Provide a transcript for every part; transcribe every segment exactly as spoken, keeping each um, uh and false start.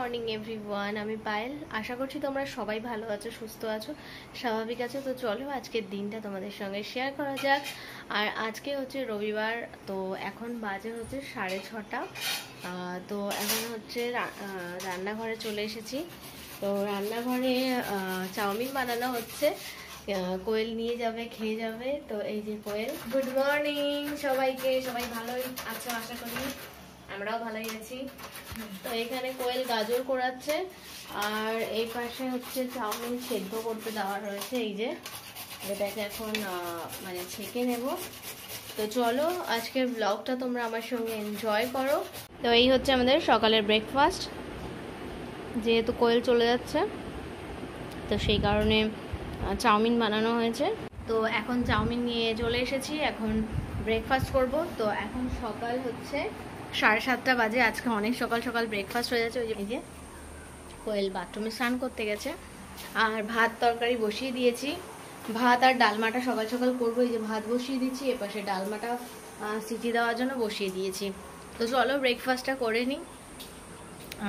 Morning everyone आमी पायल आशा करছি তোমরা সবাই ভালো আছো সুস্থ আছো স্বাভাবিক আছো। তো চলো আজকের দিনটা তোমাদের সঙ্গে শেয়ার করা যাক। আর আজকে হচ্ছে রবিবার, তো এখন বাজে হচ্ছে সাড়ে ছটা। তো এখন হচ্ছে রান্নাঘরে চলে এসেছি। তো রান্নাঘরে চাউমিন বানানো হচ্ছে, কোয়েল নিয়ে যাবে, খেয়ে যাবে। তো এই যে কোয়েল, গুড মর্নিং সবাইকে। সবাই ভালোই আছো আশা করি, আমরাও ভালোই আছি। তো এখানে কোয়েল গাজর কোড়াচ্ছে, আর এই পাশে হচ্ছে চাউমিন সেদ্ধ করতে দেওয়া রয়েছে। এই যে এটাকে এখন মানে ছেঁকে নেব। তো চলো আজকের ব্লগটা তোমরা আমার সঙ্গে এনজয় করো। তো এই হচ্ছে আমাদের সকালের ব্রেকফাস্ট। যেহেতু কোয়েল চলে যাচ্ছে তো সেই কারণে চাউমিন বানানো হয়েছে। তো এখন চাউমিন নিয়ে চলে এসেছি, এখন ব্রেকফাস্ট করব। তো এখন সকাল হচ্ছে সাড়ে সাতটা বাজে। আজকে অনেক সকাল সকাল ব্রেকফাস্ট হয়ে যাচ্ছে। ওই যে কোয়েল বাথরুমে স্নান করতে গেছে। আর ভাত তরকারি বসিয়ে দিয়েছি, ভাত আর ডালমাটা সকাল সকাল করবো। এই যে ভাত বসিয়ে দিচ্ছি, এপাশে ডালমাটা সিটি দেওয়ার জন্য বসিয়ে দিয়েছি। তো চলো ব্রেকফাস্টটা করে নিই।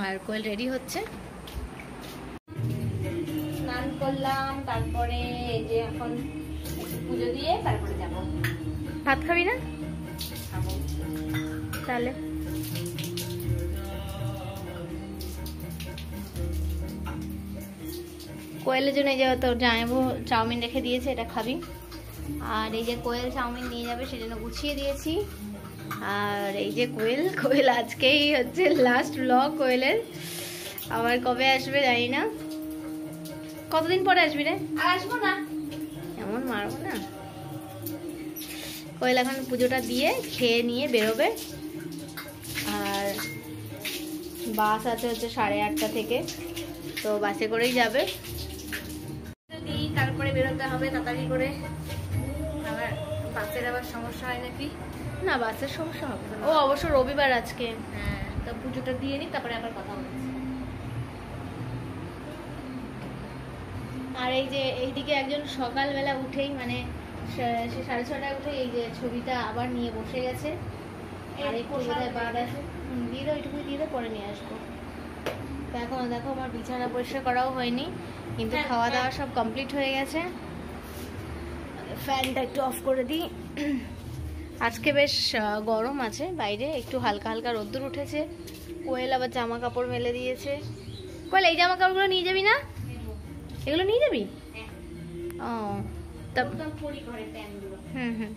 আর কোয়েল রেডি হচ্ছে। স্নান করলাম, তারপরে এই যে এখন পুজো দিয়ে তারপরে যাবো। ভাত খাবি না? খাবো। তাহলে কোয়েলের জন্য এই যে তোর জামাইবু চাউমিন রেখে দিয়েছে, এটা খাবি। আর এই যে কোয়েল চাউমিন নিয়ে যাবে সেজন্য গুছিয়ে দিয়েছি। আর এই যে কোয়েল কোয়েল আজকেই হচ্ছে লাস্ট ব্লগ কোয়েলের। আবার কবে আসবে জানি না, কতদিন পরে আসবি রে? আর আসবো না, এমন মারবো না। কোয়েল এখন পুজোটা দিয়ে খেয়ে নিয়ে বেরোবে। আর বাস আছে হচ্ছে সাড়ে আটটা থেকে, তো বাসে করেই যাবে। তারপরে বেরোতে হবে তাড়াতাড়ি করে। আবার বাসের আবার সমস্যা হয় নাকি? না, বাসের সমস্যা হবে না। ও অবশ্য রবিবার আজকে। হ্যাঁ, তো পুজোটা দিয়ে নি, তারপরে আবার কথা হবে। আর এই যে এইদিকে একজন সকালবেলা উঠেই মানে সে সাড়ে ছটায় উঠে এই যে ছবিটা আবার নিয়ে বসে গেছে। আর একটু বোধহয় বাদ আছে, দিয়ে দাও, ওইটুকুই দিয়ে দাও, পরে নিয়ে আসবো। দেখো দেখো আমার বিছানা পরিষ্কার করাও হয়নি, কিন্তু খাওয়া দাওয়া সব কমপ্লিট হয়ে গেছে। ফ্যানটা একটু অফ করে দিই। আজকে বেশ গরম আছে বাইরে, একটু হালকা হালকা রোদ্দুর উঠেছে। কোয়েল আবার জামা কাপড় মেলে দিয়েছে। কোয়েল এই জামা কাপড়গুলো নিয়ে যাবি না? এগুলো নিয়ে যাবি? ও হুম হুম।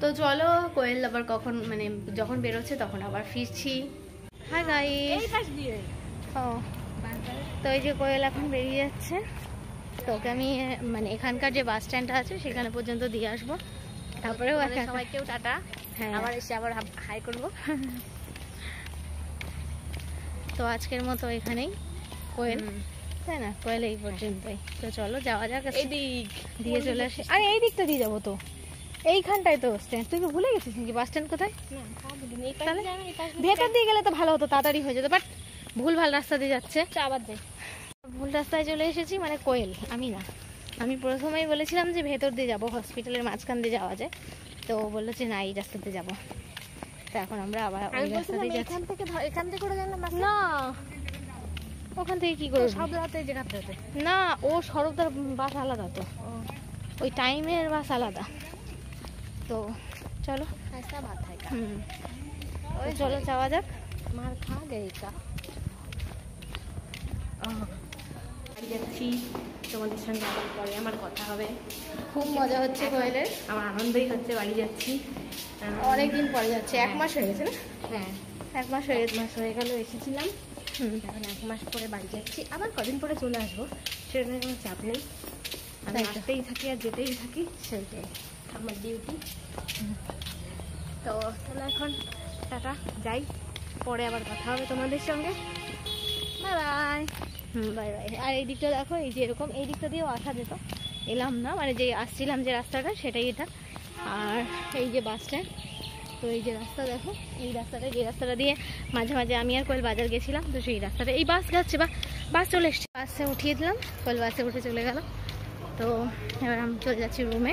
তো চলো কোয়েল আবার কখন মানে যখন বেরোচ্ছে তখন আবার ফিরছি। হ্যাঁ গাইস, ও তো এই যে কোয়েল এখন বেরিয়ে যাচ্ছে। তো ওকে আমি মানে এখানকার যে বাস স্ট্যান্ডটা আছে সেখানে পর্যন্ত দিয়ে আসবো, তারপরে সবাইকেও টাটা। হ্যাঁ, আবার এসে আবার হাই করবো। তো আজকের মতো এখানেই কোয়েল, তাই না? কোয়েল এই পর্যন্তই। তো চলো যাওয়া যাক, এদিক দিয়ে চলে আসি। আরে এই দিকটা দিয়ে যাবো, তো এইখানটায় তো স্ট্যান্ড। তুই কি ভুলে গেছিস নাকি বাস স্ট্যান্ড কোথায়? ভেতর দিয়ে গেলে তো ভালো হতো, তাড়াতাড়ি হয়ে যেত, বাট ভুল ভাল রাস্তা দিয়ে যাচ্ছে। আবার যাই ভুল রাস্তায় চলে এসেছি, মানে কোয়েল, আমি না। আমি প্রথমেই বলেছিলাম যে ভেতর দিয়ে যাবো, হসপিটালের মাঝখান দিয়ে যাওয়া যায়। তো ও বললো যে না, এই রাস্তা দিয়ে যাবো। তো এখন আমরা আবার ওই রাস্তা দিয়ে যাচ্ছি। এখান থেকে করে গেলাম না, ওখান থেকে কি করবো? সব রাতে যে কাটতে না, ও সড়কদার বাস আলাদা, তো ওই টাইমের বাস আলাদা। তো চলো হুম, ওই চলো যাওয়া যাক। মার খা দেরিকা যাচ্ছি, তোমাদের সঙ্গে আবার পরে আমার কথা হবে। খুব মজা হচ্ছে কোয়েলের, আমার আনন্দই হচ্ছে। বাড়ি যাচ্ছি, অনেকদিন পরে যাচ্ছে। এক মাস হয়ে গেছে না? হ্যাঁ, এক মাস হয়ে মাস হয়ে গেল এসেছিলাম। হুম, এখন এক মাস পরে বাড়ি যাচ্ছি। আবার কদিন পরে চলে আসবো, সেটা নিয়ে কোনো চাপ নেই। আমি আসতেই থাকি আর যেতেই থাকি, সেটাই আমার ডিউটি। তো তাহলে এখন টাটা, যাই, পরে আবার কথা হবে তোমাদের সঙ্গে। Bye bye. Hmm, bye bye. আর এই দিকটা দেখো, এই যে এরকম এই দিকটা দিয়েও আসা যেত, এলাম না, মানে যে আসছিলাম যে রাস্তাটা সেটাই এটা। আর এই যে বাস স্ট্যান্ড, তো এই যে রাস্তা দেখো, এই রাস্তাটা যে রাস্তাটা দিয়ে মাঝে মাঝে আমি আর কোয়েল বাজার গেছিলাম, তো সেই রাস্তাটা। এই বাস যাচ্ছে, বা বাস চলে এসছে, বাসে উঠিয়ে দিলাম, কোয়েল বাসে উঠে চলে গেল। তো এবার আমি চলে যাচ্ছি রুমে।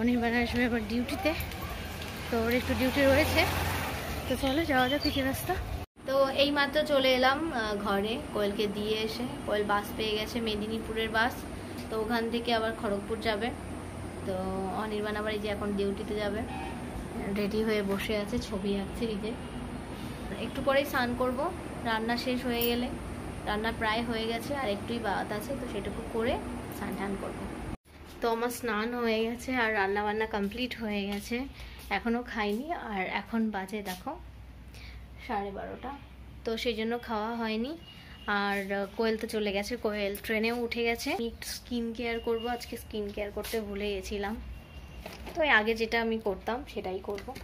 অনির্বাণ আসবে এবার ডিউটিতে, তো ওর একটু ডিউটি রয়েছে। তো চলো যাওয়া যাক। এই রাস্তা। তো तो यही मात्र चले एलाम घरे कोयल के दिए एसे कोयल बस पे गेछे मेदिनीपुरेर बस तो ओखान थेके आबार खड़गपुर जाबे तो अनिर्बाण आबार एई एखन डिउटिते जाबे रेडी हये बसे आछे छबि आंकछे एई जे एकटु परेई स्नान करब रान्ना शेष हये गेले रान्ना प्राय हये गेछे आर एकटुई बात आछे तो सेटुकु करे स्नान टान करब तो आमार स्नान हये गेछे आर रान्ना बान्ना कमप्लीट हये गेछे एखोनो खाइनि आर एखन बाजे देखो साढ़े बारोटा तो सेजोन्नो खावा हयनि आर कोयल तो चले गेছে कोयल ट्रेने उठे गेছে स्किन केयर करब आज के स्किन केयर करते भूले गेছিলাম तो आगे जेटा आमी करताम सेटाई करब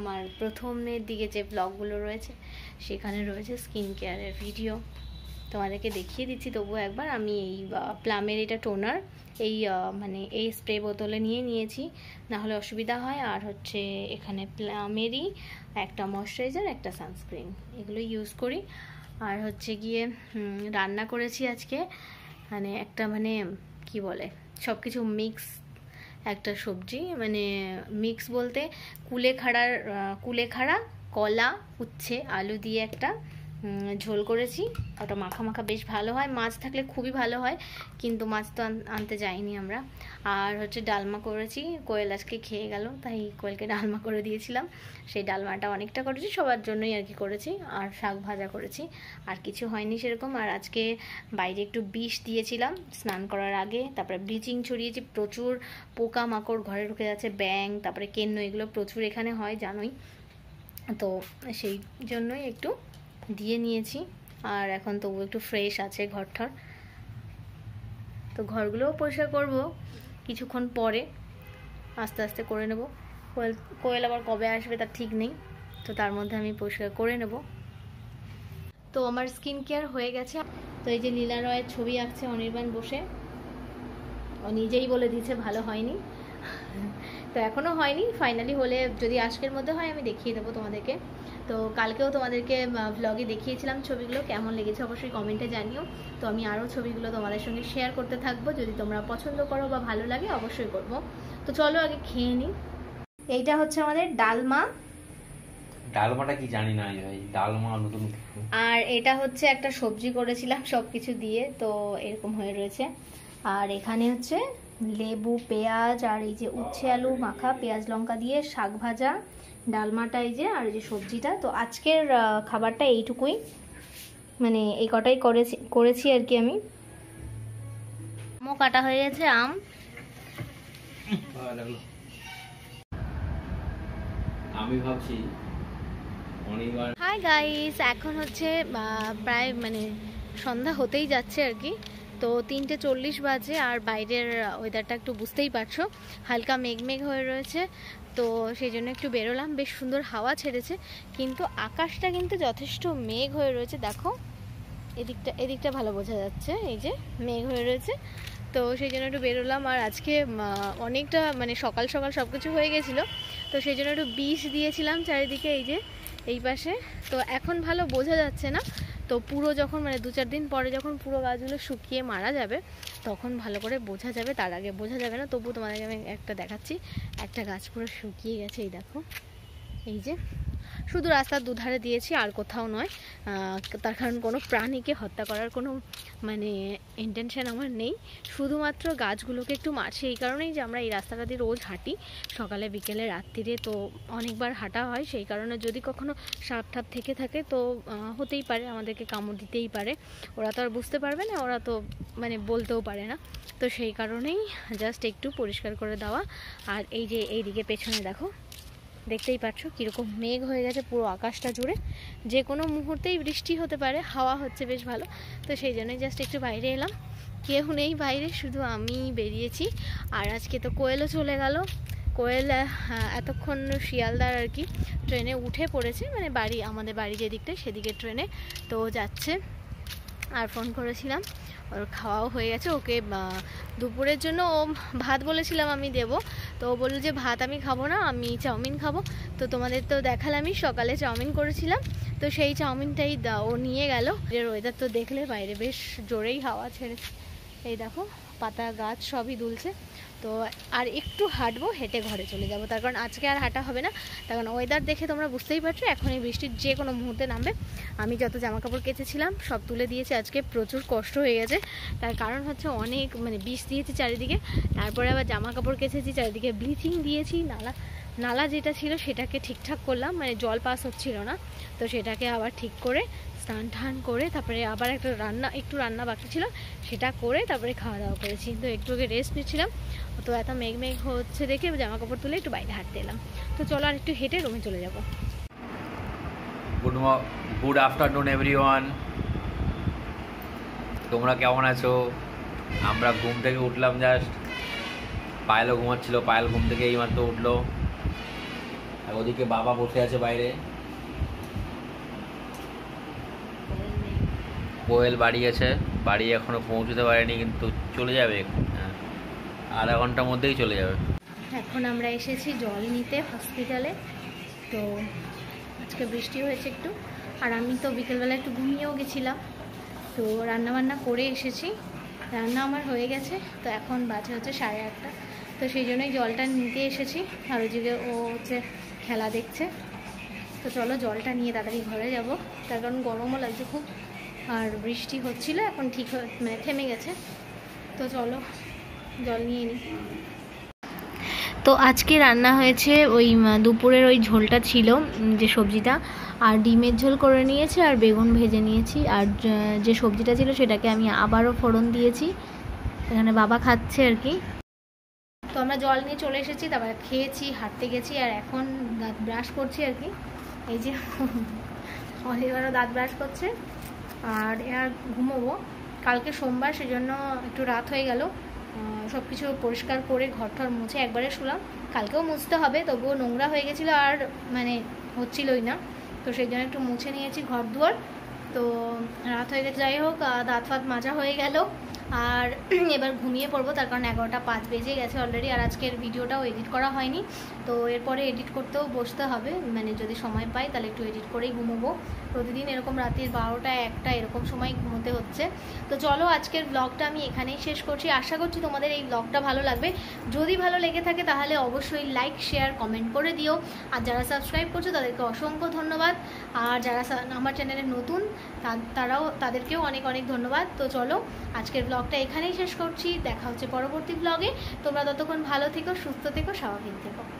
आमार प्रथमेर दिके जे ब्लगगुलो रयेছে सेखाने रयेছে स्किन केयारेर भिडियो तोमादेरके देखिए दिচ্ছি तबुओ एकबार आमी एई प्लामेर एटा टोनार एई माने एई स्प्रे बोतले निये नियेছি ना हले असुविधा हय आर हच्छे एखाने प्लामेरই একটা ময়শ্চারাইজার একটা সানস্ক্রিন এগুলো ইউজ করি আর হচ্ছে গিয়ে রান্না করেছি আজকে মানে একটা মানে কি বলে সবকিছু মিক্স একটা সবজি মানে মিক্স বলতে কুলেখাড়ার কুলেখাড়া কলা উচ্ছে আলু দিয়ে একটা झोल করেছি ওটা মাখা মাখা বেশ ভালো হয় মাছ থাকলে খুবই ভালো হয় কিন্তু মাছ তো আনতে যাইনি আমরা আর হচ্ছে ডালমা করেছি কোয়েল আজকে খেয়ে গেল তাই কোয়েলকে ডালমা করে দিয়েছিলাম সেই ডালমাটা অনেকটা করেছি সবার জন্যই আর কি করেছি আর শাক ভাজা করেছি আর কিছু হয়নি সেরকম আর আজকে বাইরে একটু বিষ দিয়েছিলাম স্নান করার আগে তারপরে ব্লিচিং ছড়িয়েছি প্রচুর পোকা মাকড় ঘরে ঢুকে যাচ্ছে ব্যাঙ তারপরে কেন্ন এগুলো প্রচুর এখানে হয় জানোই তো সেই জন্যই একটু दिए नियेছি आर एखन तबु एकटु फ्रेश आछे घर ठर तो घरगुलो पोषा करब किछुक्षण परे आस्ते आस्ते करे नेब कोयल कोयल आबार कबे आसबे तार ठीक नेई तो तार मध्ये आमि पोषा करे नेब तो आमार स्किन केयार हये गेछे तो एई जे लीला रॉयर छबि आंकछे अनिर्बाण बसे ओ निजेई बोले दियेछे भालो हयनि तो एखोनो हयनि फाइनली होले जोदि आजकेर मध्ये हय आमि देखिए देब तोमादेरके तो कल के तुम्हारे ब्लगे देखिए छविगुलो केमन लेगेছে अवश्य कमेंटे जानियो तो आमी आरो छविगुलो तुम्हारे संगे शेयर करते थाकबो यदि तोमरा पसंद करो बा भालो लागे अवश्य करबो तो चलो आगे खेये नि एइटा होच्छे आमादेर डालमा डालमाटा कि जानि ना भाई डालमा नतुन आर एटा होच्छे एकटा सब्जी करेছিলাম सबकिছু দিয়ে তো এরকম হয়ে রয়েছে আর এখানে হচ্ছে লেবু পেঁয়াজ আর এই যে উচ্ছে আলু মাখা পেঁয়াজ লঙ্কা দিয়ে শাক ভাজা डालमाटा ये और ये सब्जीटा तो आजकेर खाबारटा एइटुकुई माने एइ कटाई करेछि करेछि आर कि आमी मो काटा हये गेছে आम भालो लागलो आमी भाबछि अनिर्बाण हाय गाइस एखन होच्छे प्राय माने सन्ध्या होतेई जाच्छे आर कि तो तीनटे चल्लिस बजे और बाइरेर वेदारटा एकटु बुझतेई पारछो हालका मेघमेघ हये रयेছে तो से एक बेरोलाम बेश सुंदर हावा छेड़ेছে किन्तु आकाशटा किन्तु यथेष्ट मेघ हये रयेছে देखो एदिकटा एदिकटा भालो बोझा जाच्छे एइ जे मेघ हये रयेছে तो सेइजोन्नो एकटु बेरोलाम और आज के अनेकटा माने सकाल सकाल सबकिछु हये गेछिलो तो सेइजोन्नो एकटु बीष दियेछिलाम चारिदिके एइ जे एइ पाशे तो एखन भालो बोझा जाच्छे ना तो पुरो जखन माने दो चार दिन परे जखन पुरो गाछगुलो शुकिये मारा जाबे तखन भालो करे बोझा जाबे तार आगे बोझा जाबे ना तबु तोमादेरके आमि एकटा देखाच्छि एकटा गाछ पुरो शुकिये गेছে এই দেখো এই যে শুধু রাস্তার দুধারে দিয়েছি আর কোথাও নয় তার কারণ কোনো প্রাণীকে হত্যা করার কোনো মানে ইনটেনশন আমার নেই শুধুমাত্র গাছগুলোকে একটু মারছি এই কারণেই যে আমরা এই রাস্তাটা দিয়ে রোজ হাঁটি সকালে বিকেলে রাত্রিরে তো অনেকবার হাঁটা হয় সেই কারণে যদি কখনো সাপ টাপ থেকে থাকে তো হতেই পারে আমাদেরকে কামড় দিতেই পারে ওরা তো আর বুঝতে পারবে না ওরা তো মানে বলতেও পারে না তো সেই কারণেই জাস্ট একটু পরিষ্কার করে দেওয়া আর এই যে এইদিকে পেছনে দেখো देखते ही पाच्छो किरकम मेघ हो गए पुरो आकाशटा जुड़े जेकोनो मुहूर्तेई बृष्टि होते पारे हावा होच्छे बेश भालो तो सेई जोन्नो जास्ट एकटु बाइरे एलाम केउ नेई बाइरे शुधु आमी बेरियेछि आर आजके तो कोयेलो चले गेलो कोयल एतक्षण शियालदार आर कि ट्रेने उठे पड़ेছে माने बाड़ी आमादेर बाड़ी जेदिकटा सेदिके ट्रेने तो जाच्छे आर फोन करेছিলাম और खावाओ हो गए ओके दोपुरेर जोन्नो भात बोलेছিলাম आमी देबो तो बोलो जे भात आमी खाबो ना आमी चाउमिन खाबो तो तोमादेर तो देखालाम सकाले चाउमिन करेছিলাম तो सेई चाउमिनटाई दाओ निये गेलो एर वेदार तो देखले बाइरे बेश जोरेई हावा छेड़ेছে এই দেখো পাতা গাছ সবই দুলছে तो और एकटू हाँटबो हेटे घरे चले जाबो तार कारण आज के आर हाँटा होबे ना तार कारण वेदार देखे तोमरा बुझतेई पारछो एखोनी बृष्टि जे कोनो मुहूर्ते नामबे। आमी जत जामा कापड़ केचेछिलाम सब तुले दिएछि आजके प्रचुर कष्ट हये गेछे तार कारण हच्छे अनेक माने बिष दिएछि चारिदिके तारपरे आबार जामा कापड़ केचेछि चारिदिके ब्लिचिंग दिएछि नाला नाला जेटा छिलो सेटाके ठीकठाक करलाम माने जल पास होच्छिलो ना तो सेटाके आबार ठीक करे स्नान टान करे तारपरे आबार एकटा रान्ना एकटू रान्ना बाकी छिलो सेटा करे तारपरे खावा दावा करेछि तो एकटू आगे रेस्ट निच्छिलाम। तो एत मेघ मेघ होच्छे देखे जामा कापड़ तुले एकटू बाइरे हांटते एलाम तो चलो आर एकटू हेटे रूमे चले जाबो। गुड गुड आफ्टरनून एवरीवन, तोमरा केमन आछो? आमरा घुम थेके उठलाम जास्ट, पायलও ঘুমাচ্ছিল, पायल घुम थेके এইমাত্র উঠলো। ওদিকে বাবা বসে আছে বাইরে, কোয়েল বাড়ি আছে, বাড়ি এখনো পৌঁছতে পারেনি কিন্তু চলে যাবে, আধা ঘন্টার মধ্যেই চলে যাবে। এখন আমরা এসেছি জল নিতে হসপিটালে। তো আজকে বৃষ্টি হয়েছে একটু আর আমি তো বিকেলবেলা একটু ঘুমিয়েও গেছিলাম। তো রান্না বান্না করে এসেছি, রান্না আমার হয়ে গেছে। তো এখন বাজে হচ্ছে সাড়ে আটটা, তো সেই জন্যই জলটা নিতে এসেছি। আর ওদিকে ও হচ্ছে খেলা দেখছে। তো চলো জলটা নিয়ে তাড়াতাড়ি ঘরে যাব, তার কারণ গরমও লাগছে খুব আর বৃষ্টি হচ্ছিল, এখন ঠিক মানে থেমে গেছে। তো চলো জল নিয়ে নিই। তো আজকে রান্না হয়েছে ওই দুপুরের ওই ঝোলটা ছিল যে সবজিটা, আর ডিমের ঝোল করে নিয়েছি আর বেগুন ভেজে নিয়েছি। আর যে সবজিটা ছিল সেটাকে আমি আবারও ফোড়ন দিয়েছি, এখানে বাবা খাচ্ছে আর কি। তো আমরা জল নিয়ে চলে এসেছি, তারপরে খেয়েছি, হাঁটতে গেছি আর এখন দাঁত ব্রাশ করছি আর কি। এই যে অলিভারও দাঁত ব্রাশ করছে আর এর ঘুমোবো। কালকে সোমবার, সেজন্য একটু রাত হয়ে গেল। সব কিছু পরিষ্কার করে ঘর টর মুছে একবারে শুলাম। কালকেও মুছতে হবে, তবুও নোংরা হয়ে গেছিলো আর মানে হচ্ছিলই না, তো সেই জন্য একটু মুছে নিয়েছি ঘর দুয়ার। তো রাত হয়ে গেছে, যাই হোক দাঁত ফাঁত মাজা হয়ে গেল আর এবার ঘুমিয়ে পড়বো, তার কারণ এগারোটা পাঁচ বেজে গেছে অলরেডি। আর আজকের ভিডিওটাও এডিট করা হয়নি, তো এরপরে এডিট করতেও বসতে হবে, মানে যদি সময় পাই তাহলে একটু এডিট করেই ঘুমোবো। প্রতিদিন এরকম রাতের বারোটা একটা এরকম সময় ঘুমোতে হচ্ছে। তো চলো আজকের ব্লগটা আমি এখানেই শেষ করছি। আশা করছি তোমাদের এই ব্লগটা ভালো লাগবে। যদি ভালো লেগে থাকে তাহলে অবশ্যই লাইক শেয়ার কমেন্ট করে দিও। আর যারা সাবস্ক্রাইব করছো তাদেরকে অসংখ্য ধন্যবাদ, আর যারা আমার চ্যানেলে নতুন তারাও তাদেরকেও অনেক অনেক ধন্যবাদ। তো চলো আজকের ব্লগটা এখানেই শেষ করছি, দেখা হচ্ছে পরবর্তী ব্লগে। তোমরা ততক্ষণ ভালো থেকো, সুস্থ থেকো, স্বাভাবিক থেকো।